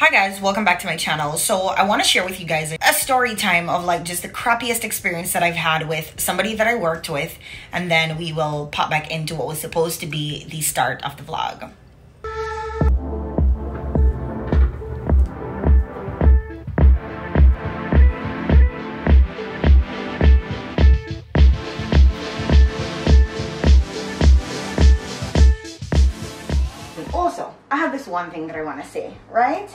Hi guys, welcome back to my channel. So I want to share with you guys a story time of like just the crappiest experience that I've had with somebody that I worked with, and then we will pop back into what was supposed to be the start of the vlog. Also, I have this one thing that I want to say, right?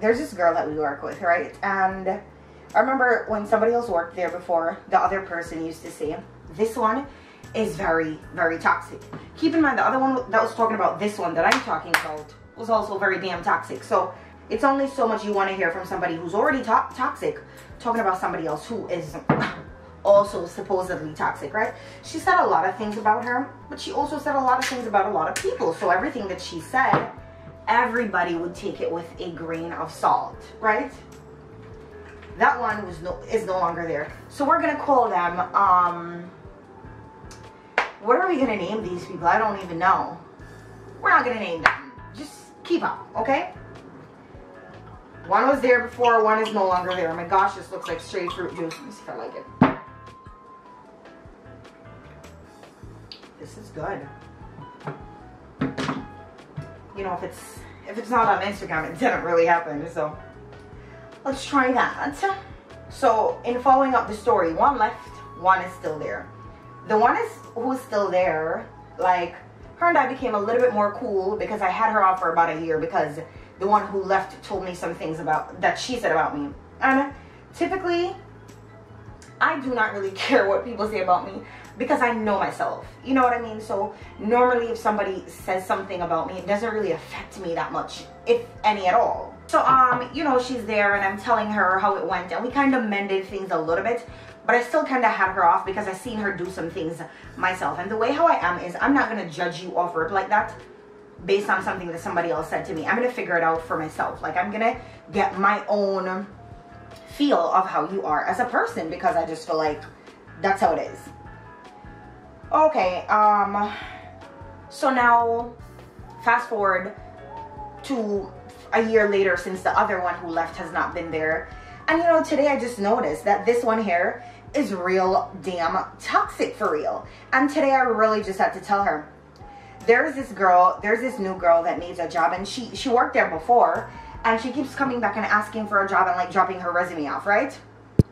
There's this girl that we work with, right? And I remember when somebody else worked there before, the other person used to say, this one is very, very toxic. Keep in mind, the other one that was talking about this one that I'm talking about was also very damn toxic. So it's only so much you want to hear from somebody who's already toxic, talking about somebody else who is also supposedly toxic, right? She said a lot of things about her, but she also said a lot of things about a lot of people. So everything that she said, everybody would take it with a grain of salt, right? That one is no longer there. So we're gonna call them, what are we gonna name these people? I don't even know. We're not gonna name them. Just keep up, okay? One was there before, one is no longer there. Oh my gosh, this looks like straight fruit juice. Let me see if I like it. This is good. You know, if it's not on Instagram, it didn't really happen, so let's try that. So in following up the story, one left, one is still there. The one is who's still there, like, her and I became a little bit more cool because I had her off for about a year because the one who left told me some things that she said about me. And typically, I do not really care what people say about me because I know myself. You know what I mean? So normally if somebody says something about me, it doesn't really affect me that much, if any at all. So, you know, she's there and I'm telling her how it went and we kind of mended things a little bit, but I still kind of had her off because I seen her do some things myself. And the way how I am is I'm not going to judge you off rip like that based on something that somebody else said to me. I'm going to figure it out for myself. Like, I'm going to get my own feel of how you are as a person because I just feel like that's how it is. Okay, so now fast forward to a year later since the other one who left has not been there. And you know, today I just noticed that this one here is real damn toxic for real. And today I really just had to tell her, there's this new girl that needs a job, and she worked there before. And she keeps coming back and asking for a job and like dropping her resume off, right?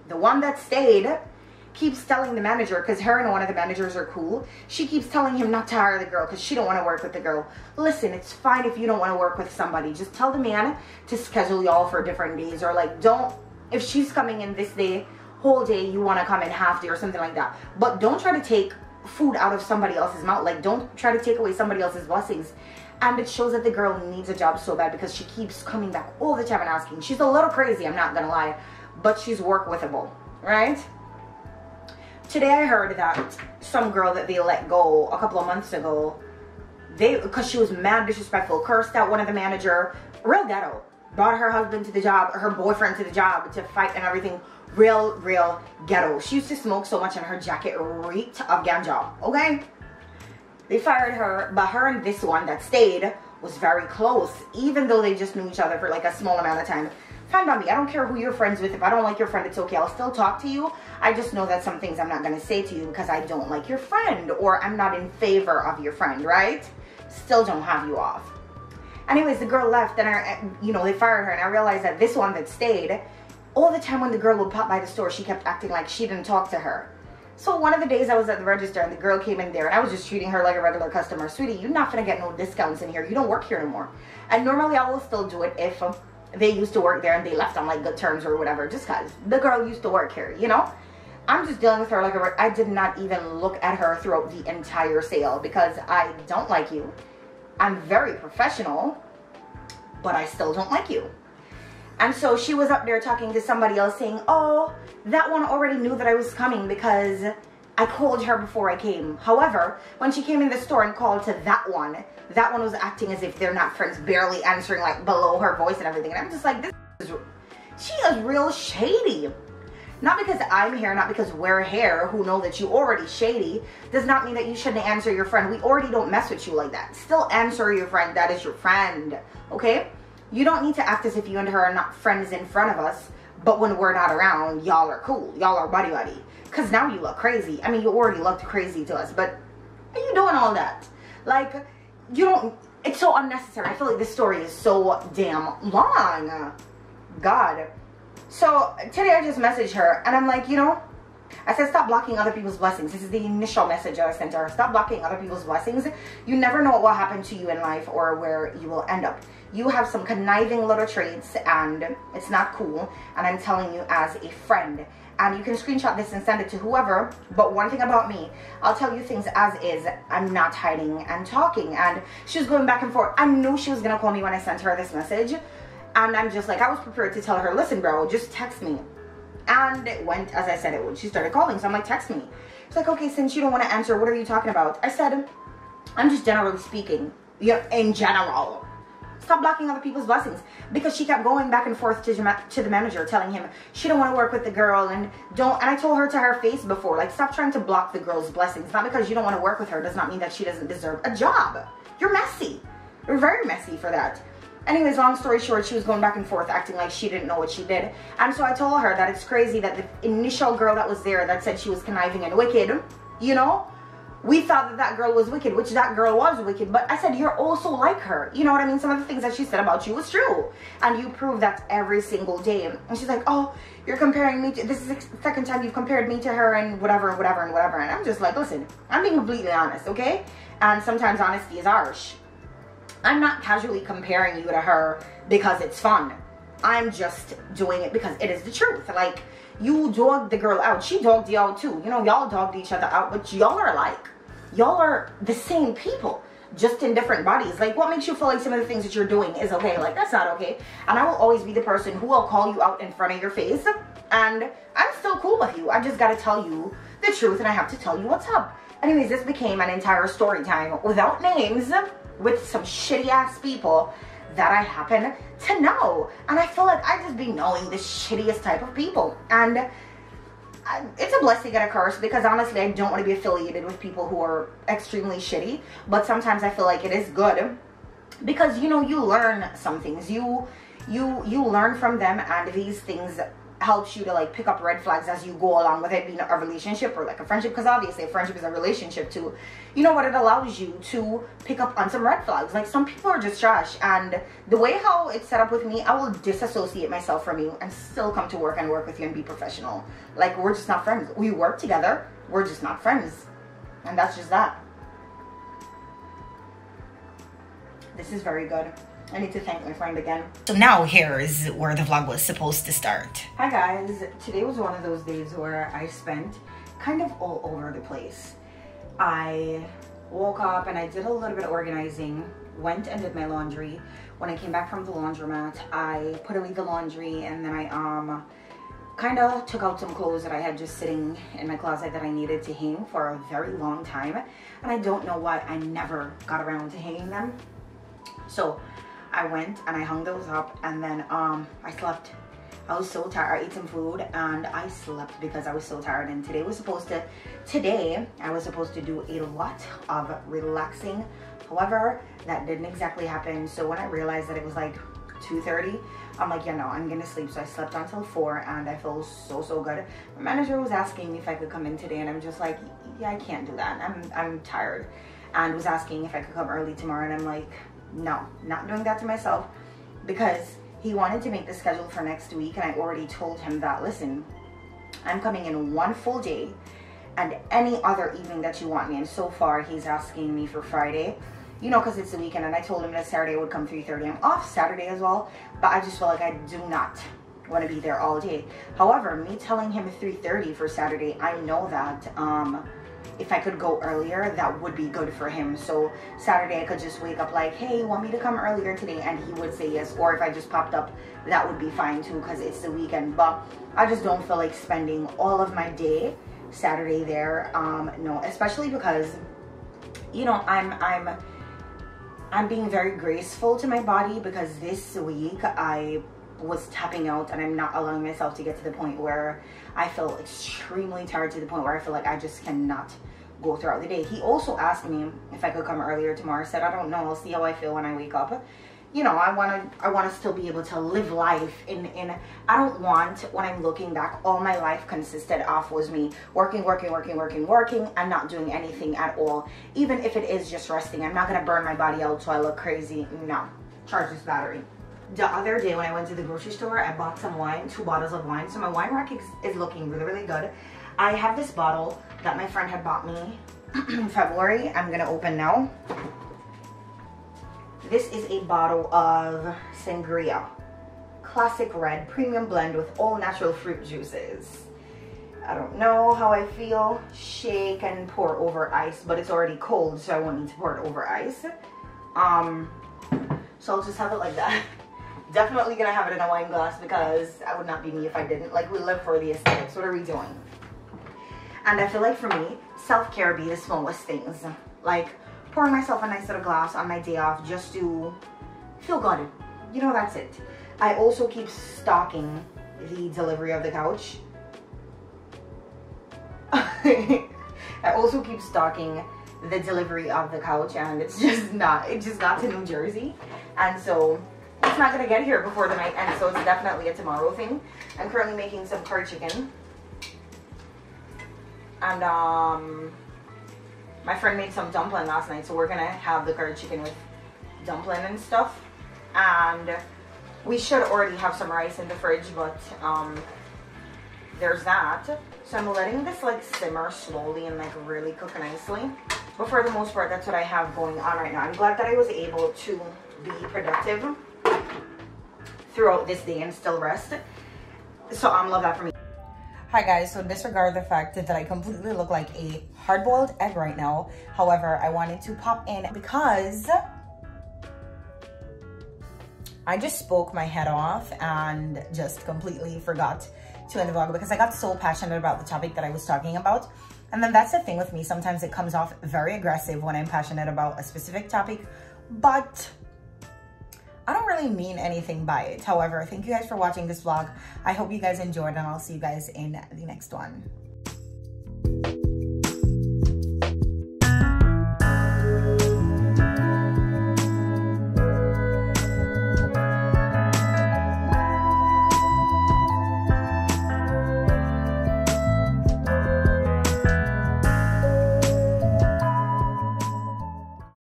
The one that stayed keeps telling the manager, because her and one of the managers are cool, she keeps telling him not to hire the girl because she don't want to work with the girl. Listen, it's fine if you don't want to work with somebody. Just tell the man to schedule y'all for different days, or like, don't, if she's coming in this day, whole day, you want to come in half day or something like that. But don't try to take food out of somebody else's mouth. Like, don't try to take away somebody else's blessings. And it shows that the girl needs a job so bad because she keeps coming back all the time and asking. She's a little crazy, I'm not gonna lie, but she's work withable, right? Today I heard that some girl that they let go a couple of months ago, because she was mad disrespectful, cursed out one of the manager, real ghetto, brought her husband to the job, her boyfriend to the job to fight and everything, real ghetto. She used to smoke so much and her jacket reeked of ganja, okay? They fired her, but her and this one that stayed was very close, even though they just knew each other for like a small amount of time. Fine by me, I don't care who you're friends with. If I don't like your friend, it's okay, I'll still talk to you. I just know that some things I'm not gonna say to you because I don't like your friend, or I'm not in favor of your friend, right? Still don't have you off. Anyways, the girl left and you know, they fired her, and I realized that this one that stayed, all the time when the girl would pop by the store, she kept acting like she didn't talk to her. So one of the days I was at the register and the girl came in there and I was just treating her like a regular customer. Sweetie, you're not gonna get no discounts in here. You don't work here anymore. And normally I will still do it if they used to work there and they left on like good terms or whatever, just cause the girl used to work here, you know? I'm just dealing with her like a, I did not even look at her throughout the entire sale because I don't like you. I'm very professional, but I still don't like you. And so she was up there talking to somebody else saying, oh, that one already knew that I was coming because I called her before I came. However, when she came in the store and called to that one was acting as if they're not friends, barely answering like below her voice and everything. And I'm just like, she is real shady. Not because I'm here, not because we're here, who know that you already shady, does not mean that you shouldn't answer your friend. We already don't mess with you like that. Still answer your friend, that is your friend, okay? You don't need to act as if you and her are not friends in front of us, but when we're not around, y'all are cool. Y'all are buddy-buddy. Because now you look crazy. I mean, you already looked crazy to us, but are you doing all that? Like, you don't... It's so unnecessary. I feel like this story is so damn long. God. So, today I just messaged her, and I'm like, you know... I said, stop blocking other people's blessings. This is the initial message that I sent her. Stop blocking other people's blessings. You never know what will happen to you in life or where you will end up. You have some conniving little traits, and it's not cool. And I'm telling you as a friend. And you can screenshot this and send it to whoever. But one thing about me, I'll tell you things as is. I'm not hiding and talking. And she was going back and forth. I knew she was going to call me when I sent her this message. And I'm just like, I was prepared to tell her, listen, bro, just text me. And it went as I said it would. She started calling, so I'm like, text me. She's like, okay, since you don't want to answer, what are you talking about? I said, I'm just generally speaking. Yeah, in general. Stop blocking other people's blessings. Because she kept going back and forth to the manager, telling him she don't want to work with the girl and don't. And I told her to her face before, like, stop trying to block the girl's blessings. Not because you don't want to work with her does not mean that she doesn't deserve a job. You're messy. You're very messy for that. Anyways, long story short, she was going back and forth acting like she didn't know what she did. And so I told her that it's crazy that the initial girl that was there that said she was conniving and wicked, you know, we thought that that girl was wicked, which that girl was wicked. But I said, you're also like her. You know what I mean? Some of the things that she said about you was true. And you prove that every single day. And she's like, oh, you're comparing me to, this is the second time you've compared me to her and whatever and whatever and whatever. And I'm just like, listen, I'm being completely honest, okay? And sometimes honesty is harsh. I'm not casually comparing you to her because it's fun. I'm just doing it because it is the truth. Like, you dogged the girl out. She dogged y'all too. You know, y'all dogged each other out, but y'all are like, y'all are the same people, just in different bodies. Like, what makes you feel like some of the things that you're doing is okay? Like, that's not okay. And I will always be the person who will call you out in front of your face. And I'm still cool with you. I just got to tell you the truth, and I have to tell you what's up. Anyways, this became an entire story time without names, with some shitty ass people that I happen to know. And I feel like I just be knowing the shittiest type of people. And it's a blessing and a curse, because honestly, I don't want to be affiliated with people who are extremely shitty. But sometimes I feel like it is good, because, you know, you learn some things. You learn from them, and these things helps you to, like, pick up red flags as you go along with it being a relationship or like a friendship, because obviously a friendship is a relationship too. You know what, it allows you to pick up on some red flags. Like, some people are just trash, and the way how it's set up with me, I will disassociate myself from you and still come to work and work with you and be professional. Like, we're just not friends. We work together, we're just not friends, and that's just that. This is very good. I need to thank my friend again. So now here is where the vlog was supposed to start. Hi guys, today was one of those days where I spent kind of all over the place. I woke up and I did a little bit of organizing, went and did my laundry. When I came back from the laundromat, I put away the laundry, and then I kind of took out some clothes that I had just sitting in my closet that I needed to hang for a very long time. And I don't know why I never got around to hanging them. So I went and I hung those up, and then I slept. I was so tired. I ate some food and I slept because I was so tired. And today I was supposed to do a lot of relaxing. However, that didn't exactly happen. So when I realized that it was like 2:30, I'm like, yeah, no, I'm gonna sleep. So I slept until 4, and I feel so good. My manager was asking me if I could come in today, and I'm just like, yeah, I can't do that. I'm tired, and was asking if I could come early tomorrow, and I'm like, no, not doing that to myself, because he wanted to make the schedule for next week, and I already told him that, listen, I'm coming in one full day and any other evening that you want me. And so far he's asking me for Friday, you know, because it's the weekend, and I told him that Saturday would come 3:30. I'm off Saturday as well, but I just feel like I do not want to be there all day. However, me telling him 3:30 for Saturday, I know that if I could go earlier, that would be good for him. So Saturday I could just wake up like, hey, you want me to come earlier today? And he would say yes. Or if I just popped up, that would be fine too, because it's the weekend. But I just don't feel like spending all of my day Saturday there. No, especially because, you know, I'm being very graceful to my body, because this week I was tapping out, and I'm not allowing myself to get to the point where I feel extremely tired, to the point where I feel like I just cannot go throughout the day. He also asked me if I could come earlier tomorrow. I said, I don't know, I'll see how I feel when I wake up. you know, I want to still be able to live life in I don't want, when I'm looking back, all my life consisted of was me working and not doing anything at all. Even if it is just resting, I'm not gonna burn my body out so I look crazy. No, charge this battery. The other day when I went to the grocery store, I bought some wine, 2 bottles of wine. So my wine rack is looking really, really good. I have this bottle that my friend had bought me in February. I'm gonna open now. This is a bottle of sangria, classic red, premium blend with all natural fruit juices. I don't know how I feel. Shake and pour over ice, but it's already cold, so I won't need to pour it over ice. So I'll just have it like that. Definitely gonna have it in a wine glass because I would not be me if I didn't. Like, we live for the aesthetics. What are we doing? And I feel like for me, self-care be the smallest things. Like, pouring myself a nice little glass on my day off just to feel good. You know, that's it. I also keep stalking the delivery of the couch. I also keep stalking the delivery of the couch, and it just got to New Jersey. And so it's not gonna get here before the night ends, so it's definitely a tomorrow thing. I'm currently making some curry chicken. And my friend made some dumpling last night, so we're gonna have the curry chicken with dumpling and stuff. And we should already have some rice in the fridge, but there's that. So I'm letting this like simmer slowly and like really cook nicely. But for the most part, that's what I have going on right now. I'm glad that I was able to be productive throughout this day and still rest. So love that for me. Hi guys, so disregard the fact that I completely look like a hard-boiled egg right now. However, I wanted to pop in because I just spoke my head off and just completely forgot to end the vlog because I got so passionate about the topic that I was talking about. And then that's the thing with me, sometimes it comes off very aggressive when I'm passionate about a specific topic, but I don't really mean anything by it. However, thank you guys for watching this vlog. I hope you guys enjoyed, and I'll see you guys in the next one.